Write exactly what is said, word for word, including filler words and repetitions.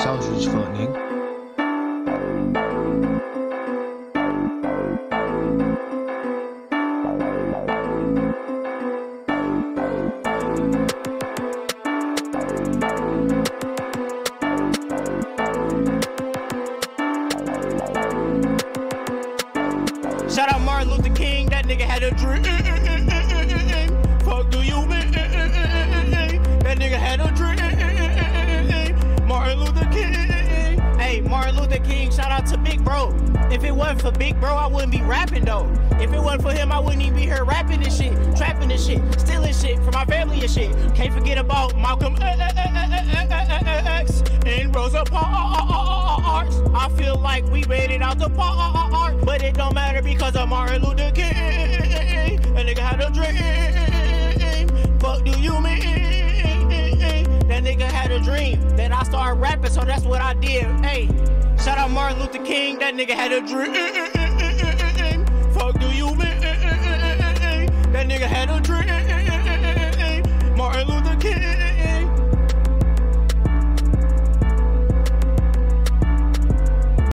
Sausage funding. Shout out Martin Luther King, that nigga had a dream. Fuck do you mean? That nigga had a dream. Martin Luther King. Hey, Martin Luther King, shout out to Big Bro. If it wasn't for Big Bro, I wouldn't be rapping though. If it wasn't for him, I wouldn't even be here rapping this shit, trapping this shit, stealing shit from my family and shit. Can't forget about Malcolm X and Rosa Parks. I feel like we made it out the park, but it don't matter because of Martin Luther King. That nigga had a dream. Fuck do you mean? That nigga had a dream. Then I started rapping, so that's what I did. Hey, shout out Martin Luther King. That nigga had a dream.